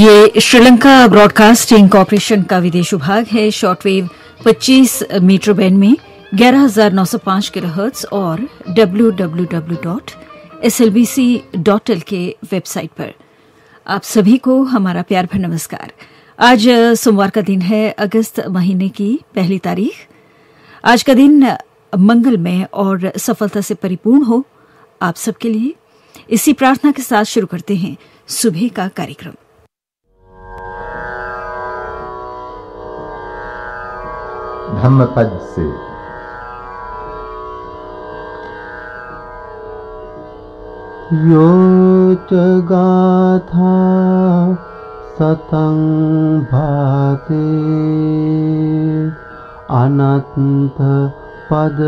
ये Sri Lanka broadcasting corporation का विदेश विभाग है। शॉर्टवेव 25 मीटर बैंड में 11,905 किलोहर्ट्ज और www.slbc.il के वेबसाइट पर आप सभी को हमारा प्यार भरा नमस्कार। आज सोमवार का दिन है, अगस्त महीने की पहली तारीख। आज का दिन मंगलमय और सफलता से परिपूर्ण हो आप सबके लिए, इसी प्रार्थना के साथ शुरू करते हैं सुबह का कार्यक्रम। धम्मपद से। यो च गाथा सतं भाते अनंत पद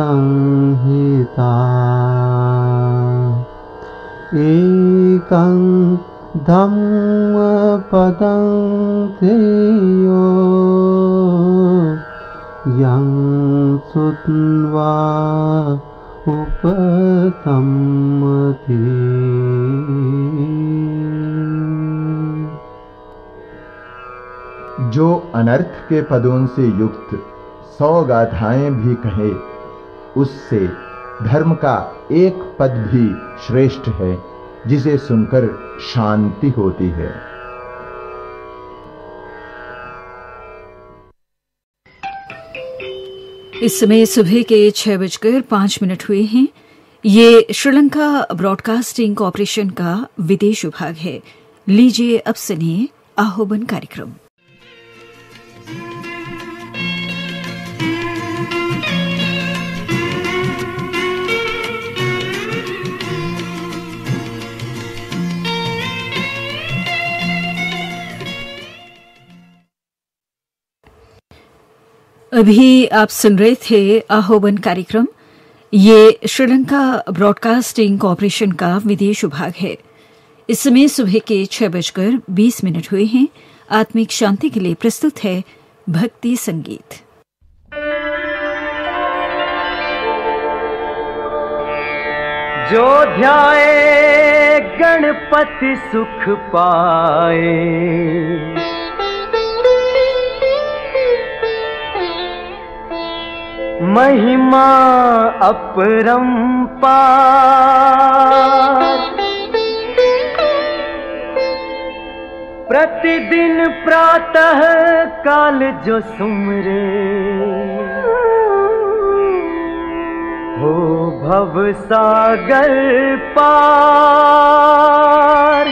संहिता एकं धम्मपदं सेयो यं सुत्वा उपसम्मति। जो अनर्थ के पदों से युक्त 100 गाथाएं भी कहे उससे धर्म का एक पद भी श्रेष्ठ है, जिसे सुनकर शांति होती है। इस समय सुबह के 6:05 हुए हैं। ये श्रीलंका ब्रॉडकास्टिंग कॉरपोरेशन का विदेश विभाग है। लीजिए अब सुनिए आहोबन कार्यक्रम। अभी आप सुन रहे थे आहोबन कार्यक्रम। ये श्रीलंका ब्रॉडकास्टिंग कॉरपोरेशन का विदेश विभाग है। इस समय सुबह के 6:20 हुए हैं। आत्मिक शांति के लिए प्रस्तुत है भक्ति संगीत। जो ध्याए गणपति सुख पाए, महिमा अपरंपार। प्रतिदिन प्रातः काल जो सुमरे, हो भव सागर पार।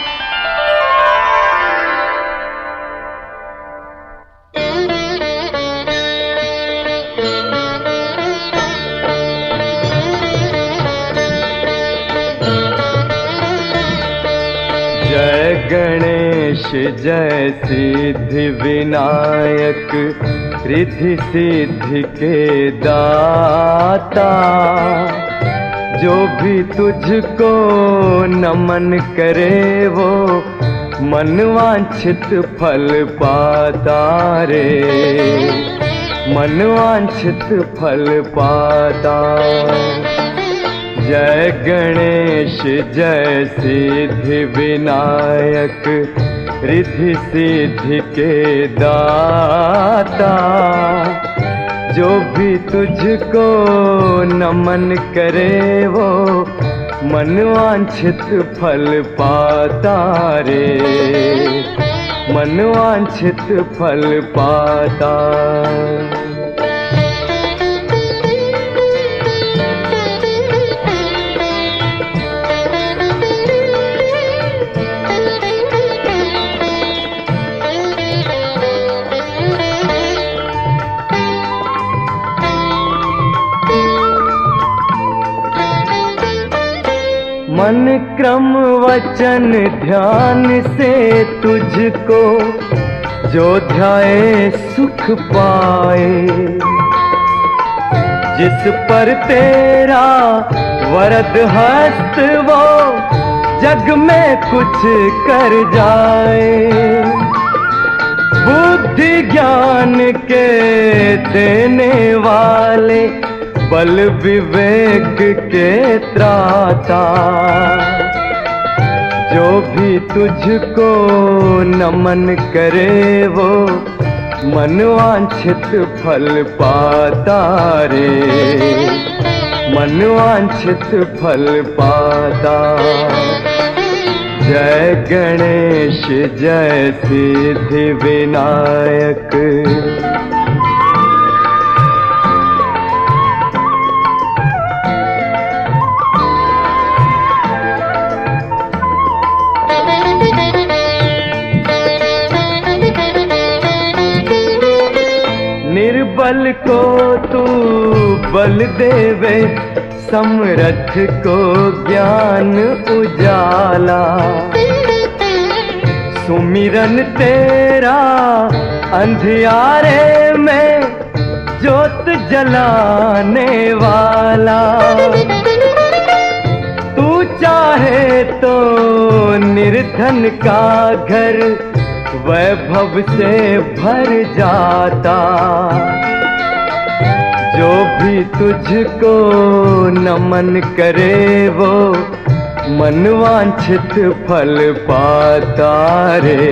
गणेश जय सिद्धि विनायक, रिद्धि सिद्धि के दाता। जो भी तुझको नमन करे वो मनवांछित फल पाता रे, मनवांछित फल पाता। जय गणेश जय सिद्धि विनायक रिद्धि सिद्धि के दाता। जो भी तुझको नमन करे वो मनवांछित फल पाता रे, मनवांछित फल पाता। मन क्रम वचन ध्यान से तुझको जो ध्याए सुख पाए, जिस पर तेरा वरद हस्त वो जग में कुछ कर जाए। बुद्धि ज्ञान के देने वाले बल विवेक के त्राता। जो भी तुझको नमन करे वो मनवांछित फल पाता रे, मनवांछित फल पाता। जय गणेश जय सिद्धि विनायक। बल को तू बल देवे समरथ को ज्ञान उजाला। सुमिरन तेरा अंधियारे में ज्योत जलाने वाला। तू चाहे तो निर्धन का घर वैभव से भर जाता। जो भी तुझको नमन करे वो मनवांछित फल पाता रे,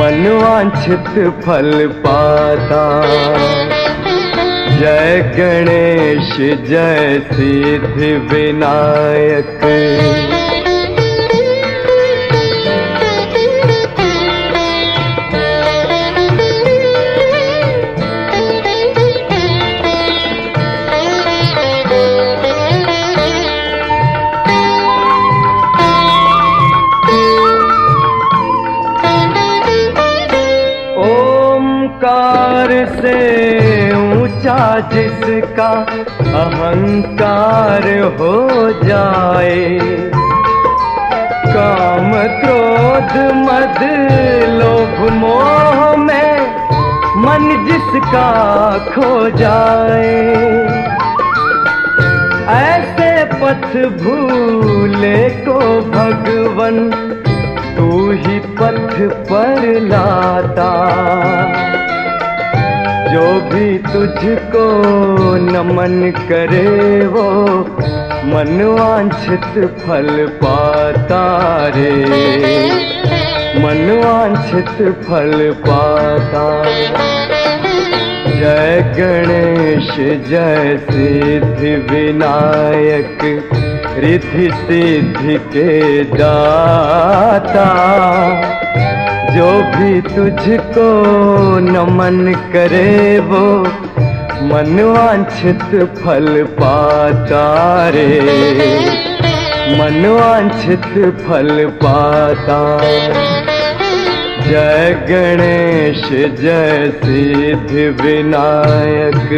मनवांछित फल पाता। जय गणेश जय सिद्धि विनायक। जिसका अहंकार हो जाए, काम क्रोध मद लोभ मोह में मन जिसका खो जाए। ऐसे पथ भूले को भगवन तू ही पथ पर लाता। जो भी तुझको नमन करे वो मनवांछित फल पाता रे, मनवांछित फल पाता। जय गणेश जय सिद्धि विनायक रिद्धि सिद्धि के दाता। जो भी तुझको नमन करे वो मनवांछित फल पाता रे, मनवांछित फल पाता। जय गणेश जय सिद्धि विनायक।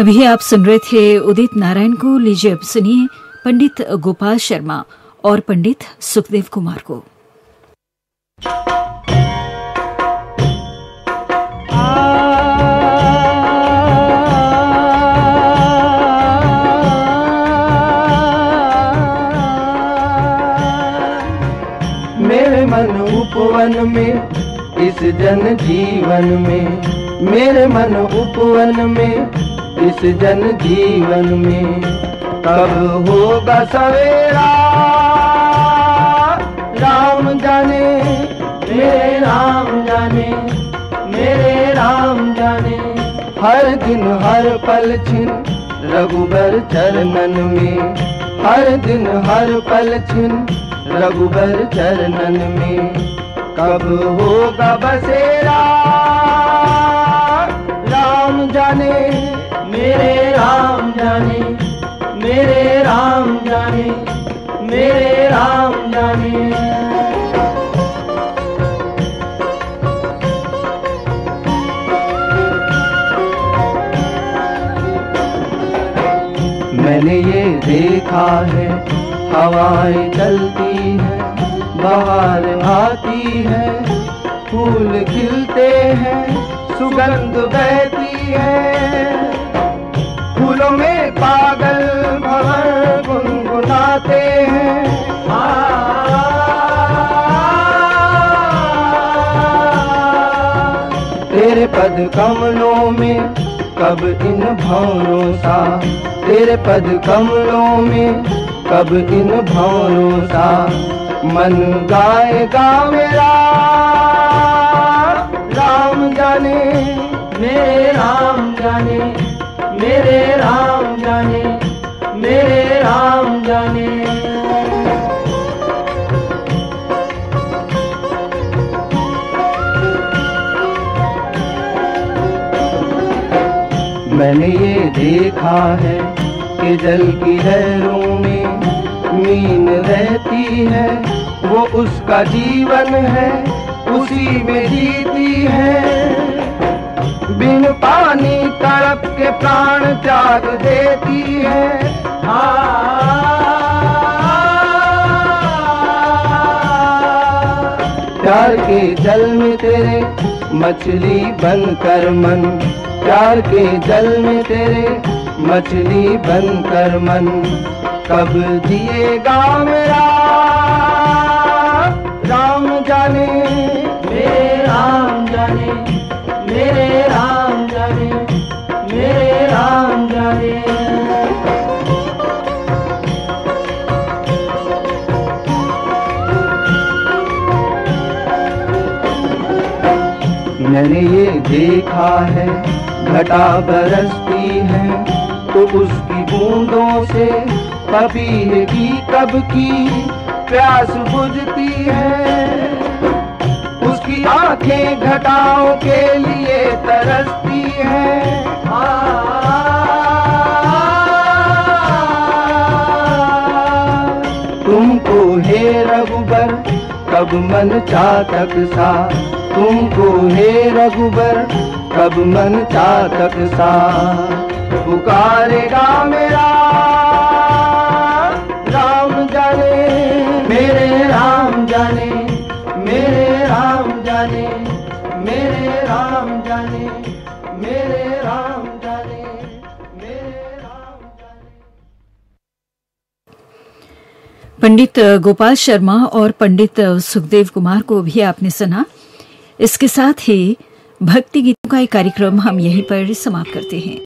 अभी आप सुन रहे थे उदित नारायण को। लीजिए अब सुनिए पंडित गोपाल शर्मा और पंडित सुखदेव कुमार को। मेरे मन उपवन में इस जन जीवन में, मेरे मन उपवन में इस जन जीवन में तब होगा सवेरा, राम जाने मेरे राम जाने मेरे राम जाने। हर दिन हर पल छिन रघुबर चरणन में, हर दिन हर पल छिन रघुबर चरणन में। कब होगा बसेरा, राम जाने मेरे राम जाने मेरे राम जाने मेरे राम जाने। मैंने ये देखा है हवाएं चलती हैं, बाहर आती हैं, फूल खिलते हैं, सुगंध बहती है, फूलों में पागल भंवर गुनगुनाते हैं। तेरे पद कमलों में कब इन भंवरों सा, तेरे पद कमलों में कब इन भंवरों सा। मन गाएगा मेरा राम जाने मेरे राम जाने मेरे राम जाने मेरे राम जाने। मैंने ये देखा है कि जल की लहरों में मीन रहती है, वो उसका जीवन है, उसी में जीती है, बिन पानी तड़प के प्राण त्याग देती है। प्यार के जल में तेरे मछली बनकर मन, प्यार के जल में तेरे मछली बनकर मन। कब जिएगा मेरा राम जाने मेरे राम जाने मेरे राम जाने मेरे राम जाने। मैंने ये देखा है घटा बरसती है तो उसकी बूंदों से पपीहे की कब की प्यास बुझती है, उसकी आंखें घटाओं के लिए तरसती है। तुमको हे रघुबर कब मन चातक सा, तुमको हे रघुबर कब मन चातक सा। पुकारेगा मेरा राम जाने मेरे राम जाने मेरे राम जाने मेरे राम जाने मेरे राम जाने मेरे राम जाने। पंडित गोपाल शर्मा और पंडित सुखदेव कुमार को भी आपने सुना। इसके साथ ही भक्ति गीतों का एक कार्यक्रम हम यहीं पर समाप्त करते हैं।